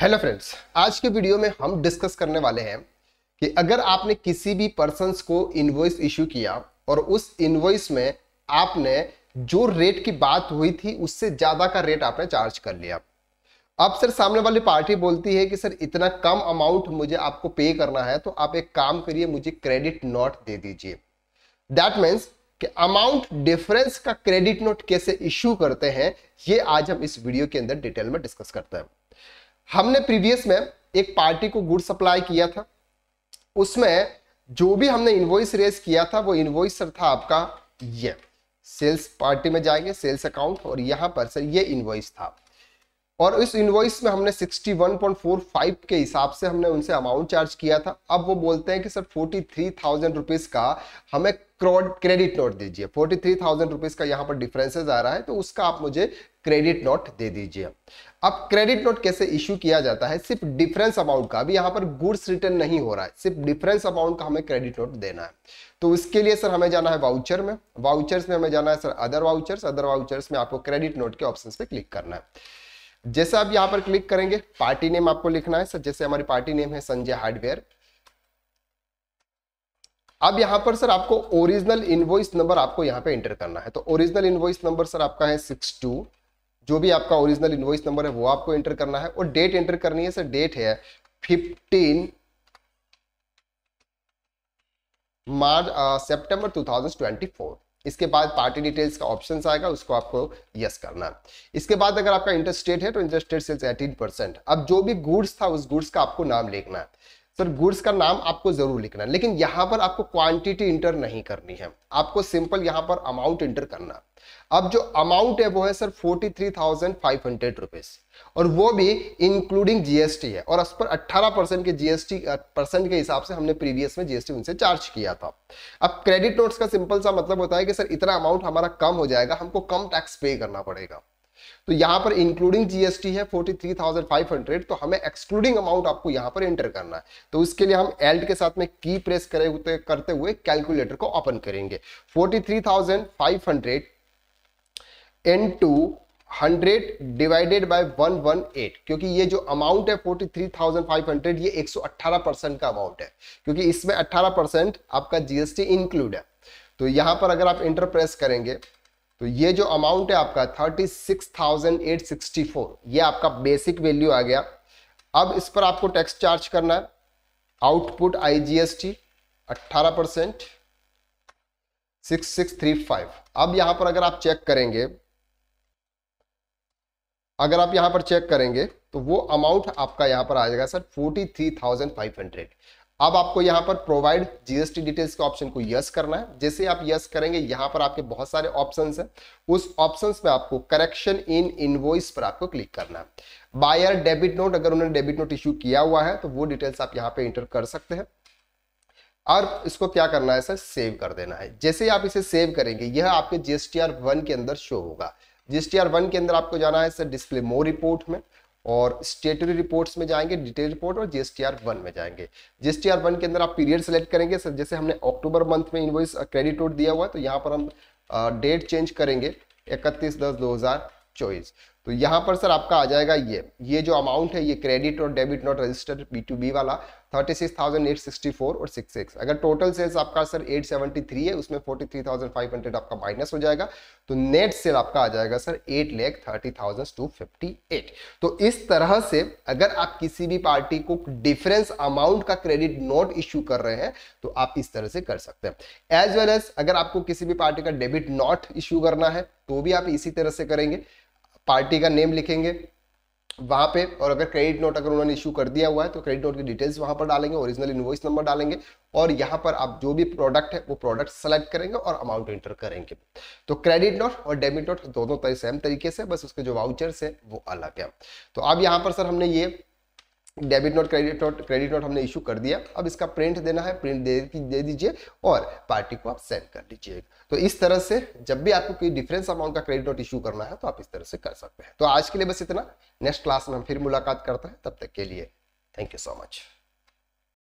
Hello friends, आज के video में हम डिस्कस करने वाले हैं कि अगर आपने किसी भी पर्सन्स को इनवॉइस इश्यू किया और उस इनवॉइस में आपने जो रेट की बात हुई थी उससे ज़्यादा का रेट आपने चार्ज कर लिया। अब सर सामने वाली पार्टी बोलती है कि सर इतना कम अमाउंट मुझे आपको पे करना है, तो आप एक काम करिए, मुझे क्रेडिट नोट दे दीजिए। दैट मीन्स कि अमाउंट डिफरेंस का क्रेडिट नोट कैसे इश्यू करते हैं ये आज हम इस वीडियो के अंदर डिटेल में डिस्कस करते हैं। हमने प्रीवियस में एक पार्टी को गुड सप्लाई किया था, उसमें जो भी हमने इनवॉइस रेज किया था वो इनवॉइस सर था आपका ये सेल्स पार्टी में जाएंगे सेल्स अकाउंट और यहाँ पर सर ये इनवॉइस था और इस इनवॉइस में हमने 61.45 के हिसाब से हमने उनसे अमाउंट चार्ज किया था। अब वो बोलते हैं कि सर 43,000 रुपीज़ का हमें क्रेडिट नोट दीजिए, 43,000 रुपीज़ का यहाँ पर डिफरेंसेस आ रहा है तो उसका आप मुझे क्रेडिट नोट दे दीजिए। अब क्रेडिट नोट कैसे इश्यू किया जाता है, सिर्फ डिफरेंस अमाउंट का, अभी यहाँ पर गुड्स रिटर्न नहीं हो रहा है, सिर्फ डिफरेंस अमाउंट का हमें क्रेडिट नोट देना है। तो उसके लिए सर हमें जाना है वाउचर में, वाउचर्स में हमें जाना है सर अदर वाउचर्स में आपको क्रेडिट नोट के ऑप्शन पे क्लिक करना है। जैसे आप यहाँ पर क्लिक करेंगे पार्टी नेम आपको लिखना है, सर जैसे हमारी पार्टी नेम है संजय हार्डवेयर। अब यहाँ पर सर आपको ओरिजिनल इनवॉइस नंबर आपको यहाँ पे एंटर करना है, तो ओरिजिनल इनवॉइस नंबर सर आपका है 62, जो भी आपका ओरिजिनल इनवॉइस नंबर है वो आपको एंटर करना है और डेट एंटर करनी है। सर डेट है 15 सितंबर 2024। इसके बाद पार्टी डिटेल्स का ऑप्शन आएगा, उसको आपको यस करना है। इसके बाद अगर आपका इंटरेस्ट रेट है तो इंटरेस्ट रेट सेल्स 18%। अब जो भी गुड्स था उस गुड्स का आपको नाम लिखना है, सर गुड्स का नाम आपको जरूर लिखना है लेकिन यहाँ पर आपको क्वांटिटी इंटर नहीं करनी है, आपको सिंपल यहाँ पर अमाउंट इंटर करना है। अब जो अमाउंट है वो है सर 43,500 रुपीज़ और वो भी इंक्लूडिंग जीएसटी है और उस पर 18% के जीएसटी परसेंट के हिसाब से हमने प्रीवियस में जीएसटी उनसे चार्ज किया था। अब क्रेडिट नोट्स का सिंपल सा मतलब होता है कि सर इतना अमाउंट हमारा कम हो जाएगा, हमको कम टैक्स पे करना पड़ेगा। तो यहाँ पर इंक्लूडिंग जीएसटी है 43,500, तो हमें एक्सक्लूडिंग अमाउंट आपको यहाँ पर एंटर करना है। तो उसके लिए हम एल्ट के साथ में की प्रेस करते हुए कैलकुलेटर को ओपन करेंगे। 43,500 इनटू 100 डिवाइडेड बाय 118, क्योंकि ये जो अमाउंट है 43,500 ये 118% का अमाउंट है, क्योंकि इसमें 18% आपका जीएसटी इंक्लूड है। तो यहाँ पर अगर आप एंटर प्रेस करेंगे तो ये जो अमाउंट है आपका 36,864, ये आपका बेसिक वैल्यू आ गया। अब इस पर आपको टैक्स चार्ज करना है, आउटपुट आईजीएसटी 18% 6635। अब यहाँ पर अगर आप चेक करेंगे तो वो अमाउंट आपका यहाँ पर आ जाएगा सर 43,500। अब आपको यहाँ पर प्रोवाइड जीएसटी डिटेल्स के ऑप्शन को यस करना है। जैसे आप यस करेंगे यहाँ पर आपके बहुत सारे ऑप्शंस हैं, उस ऑप्शंस में आपको करेक्शन इन इनवॉइस पर आपको क्लिक करना है। बायर डेबिट नोट, अगर उन्होंने डेबिट नोट इश्यू किया हुआ है तो वो डिटेल्स आप यहाँ पे एंटर कर सकते हैं और इसको क्या करना है सर सेव कर देना है। जैसे आप इसे सेव करेंगे यह आपके GSTR 1 के अंदर शो होगा। GSTR 1 के अंदर आपको जाना है सर डिस्प्ले मोर रिपोर्ट में और स्टेटरी रिपोर्ट्स में जाएंगे, डिटेल रिपोर्ट और GSTR 1 में जाएंगे। GSTR 1 के अंदर आप पीरियड सेलेक्ट करेंगे, सर जैसे हमने अक्टूबर मंथ में इनवॉइस क्रेडिट नोट दिया हुआ है तो यहाँ पर हम डेट चेंज करेंगे 31/10/2024। तो यहाँ पर सर आपका आ जाएगा ये जो अमाउंट है ये क्रेडिट और डेबिट नोट रजिस्टर्ड B2B वाला 36,864 और 66। अगर टोटल सेल्स आपका सर 873 है उसमें 43,500 आपका माइनस हो जाएगा तो नेट सेल आपका आ जाएगा सर 8,30,258। तो इस तरह से अगर आप किसी भी पार्टी को डिफरेंस अमाउंट का क्रेडिट नोट इश्यू कर रहे हैं तो आप इस तरह से कर सकते हैं। एज वेल एज अगर आपको किसी भी पार्टी का डेबिट नोट इश्यू करना है तो भी आप इसी तरह से करेंगे, पार्टी का नेम लिखेंगे वहाँ पे और अगर क्रेडिट नोट अगर उन्होंने इशू कर दिया हुआ है तो क्रेडिट नोट की डिटेल्स वहाँ पर डालेंगे, ओरिजिनल इनवॉइस नंबर डालेंगे और यहाँ पर आप जो भी प्रोडक्ट है वो प्रोडक्ट सेलेक्ट करेंगे और अमाउंट एंटर करेंगे। तो क्रेडिट नोट और डेबिट नोट दोनों तरह सेम तरीके से, बस उसके जो वाउचर्स है वो अलग है। तो अब यहाँ पर सर हमने ये डेबिट नोट क्रेडिट नोट हमने इशू कर दिया। अब इसका प्रिंट देना है, प्रिंट दे दीजिए और पार्टी को आप सेंड कर दीजिएगा। तो इस तरह से जब भी आपको कोई डिफरेंस अमाउंट का क्रेडिट नोट इशू करना है तो आप इस तरह से कर सकते हैं। तो आज के लिए बस इतना, नेक्स्ट क्लास में हम फिर मुलाकात करते हैं, तब तक के लिए थैंक यू सो मच।